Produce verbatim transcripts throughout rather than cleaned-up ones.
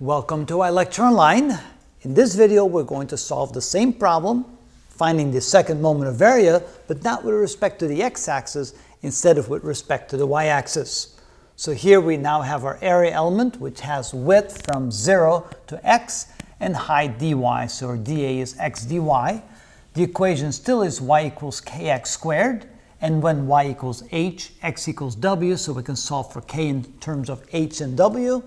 Welcome to iLecture Online. In this video, we're going to solve the same problem, finding the second moment of area, but not with respect to the x-axis, instead of with respect to the y-axis. So here we now have our area element, which has width from zero to x and height dy, so our dA is x dy. The equation still is y equals kx squared, and when y equals h, x equals w, so we can solve for k in terms of h and w.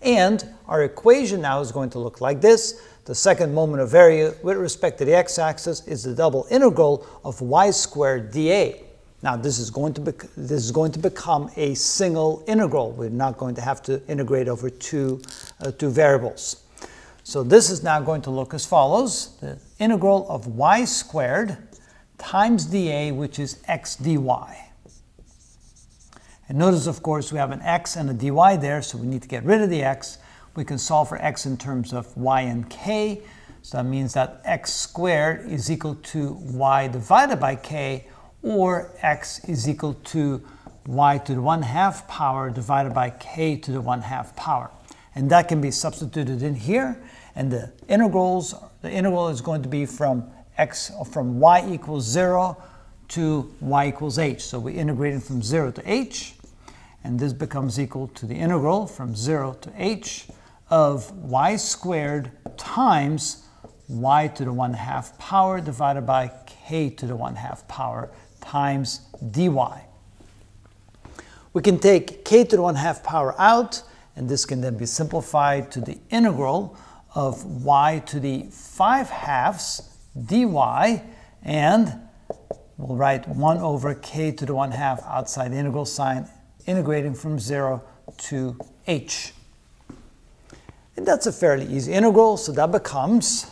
And our equation now is going to look like this. The second moment of area with respect to the x-axis is the double integral of y squared dA. Now this is going to be, this is going to become a single integral. We're not going to have to integrate over two, uh, two variables. So this is now going to look as follows. The integral of y squared times dA, which is x dy. And notice, of course, we have an x and a dy there, so we need to get rid of the x. We can solve for x in terms of y and k. So that means that x squared is equal to y divided by k, or x is equal to y to the one-half power divided by k to the one-half power. And that can be substituted in here. And the integrals, the integral is going to be from x, from y equals zero to y equals h. So we integrated from zero to h. And this becomes equal to the integral from zero to h of y squared times y to the one-half power divided by k to the one-half power times dy. We can take k to the one-half power out, and this can then be simplified to the integral of y to the five halves dy, and we'll write one over k to the one-half outside the integral sign, integrating from zero to h. And that's a fairly easy integral, so that becomes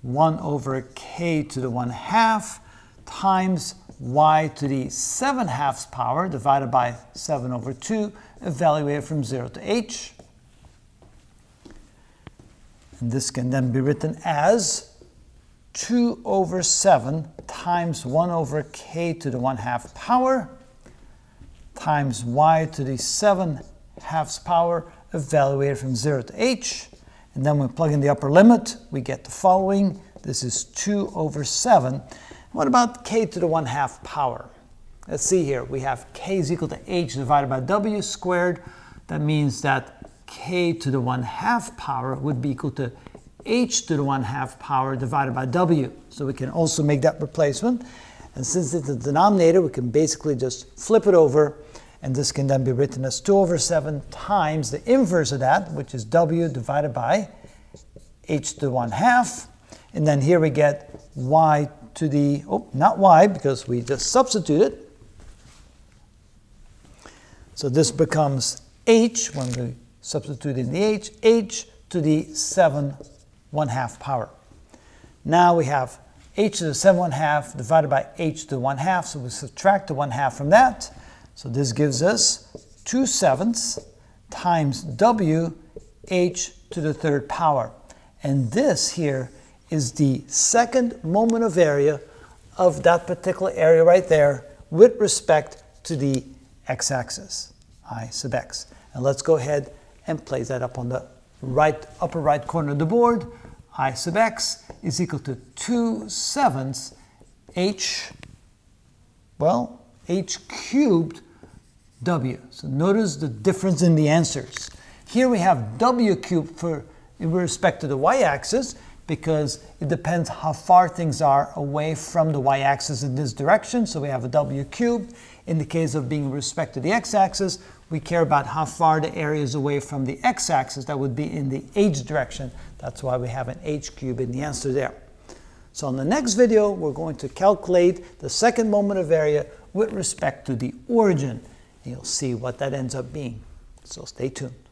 one over k to the one-half times y to the seven halves power divided by seven over two, evaluated from zero to h. And this can then be written as two over seven times one over k to the one-half power times y to the seven halves power, evaluated from zero to h. And then we plug in the upper limit, we get the following. This is two over seven. What about k to the one-half power? Let's see here. We have k is equal to h divided by w squared. That means that k to the one-half power would be equal to h to the one-half power divided by w. So we can also make that replacement. And since it's the denominator, we can basically just flip it over. And this can then be written as two over seven times the inverse of that, which is w divided by h to the one-half. And then here we get y to the, oh, not y, because we just substituted. So this becomes h, when we substitute in the h, h to the seven one-half power. Now we have h to the seven one-half divided by h to the one-half, so we subtract the one-half from that. So this gives us two sevenths times w h to the third power. And this here is the second moment of area of that particular area right there with respect to the x-axis, I sub x. And let's go ahead and place that up on the right upper right corner of the board. I sub x is equal to two sevenths h, well, h cubed w. So notice the difference in the answers. Here we have w cubed for in respect to the y-axis, because it depends how far things are away from the y-axis in this direction, so we have a w cubed. In the case of being with respect to the x-axis, we care about how far the area is away from the x-axis. That would be in the h direction. That's why we have an h cube in the answer there. So in the next video, we're going to calculate the second moment of area with respect to the origin. You'll see what that ends up being. So stay tuned.